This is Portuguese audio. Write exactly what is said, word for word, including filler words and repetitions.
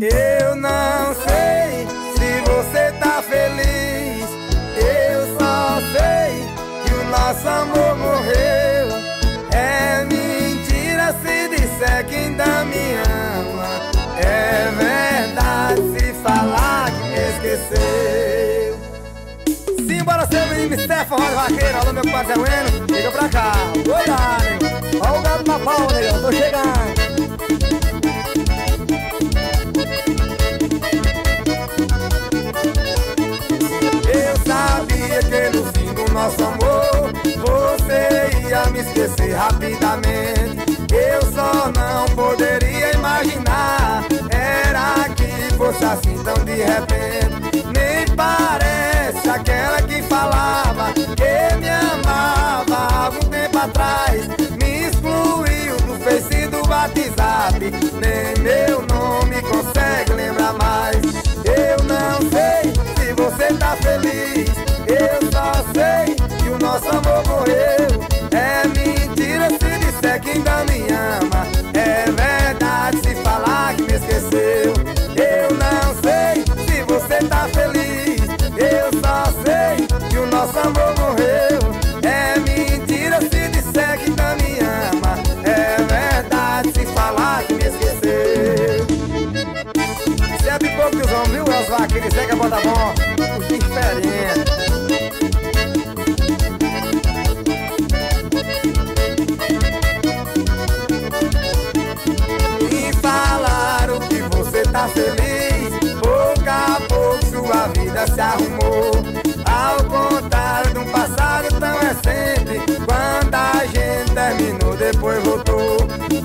Eu não sei se você tá feliz, eu só sei que o nosso amor morreu. É mentira se disser que ainda me ama, é verdade se falar que me esqueceu. Simbora, seu menino Stefan, roda vaqueira, alô meu compadre Zé Wenio, chega pra cá, oi, olha o gato pra pau, negão, tô chegando. Nosso amor, você ia me esquecer rapidamente. Eu só não poderia imaginar, era que fosse assim tão de repente. Nem parece aquela que falava que me amava há um tempo atrás. Me excluiu do Face e do WhatsApp, nem meu nome consegue lembrar mais. Eu não sei se você tá feliz, eu só sei que o nosso amor morreu. É mentira se disser que ainda me ama, é verdade se falar que me esqueceu. Eu não sei se você tá feliz, eu só sei que o nosso amor morreu. É mentira se disser que ainda me ama, é verdade se falar que me esqueceu. Se é pipoco que os homens, viu? É os vaqueiros, é que é bota bom, os diferentes. Feliz, pouco a pouco sua vida se arrumou, ao contrário de um passado tão recente. Quando a gente terminou, depois voltou.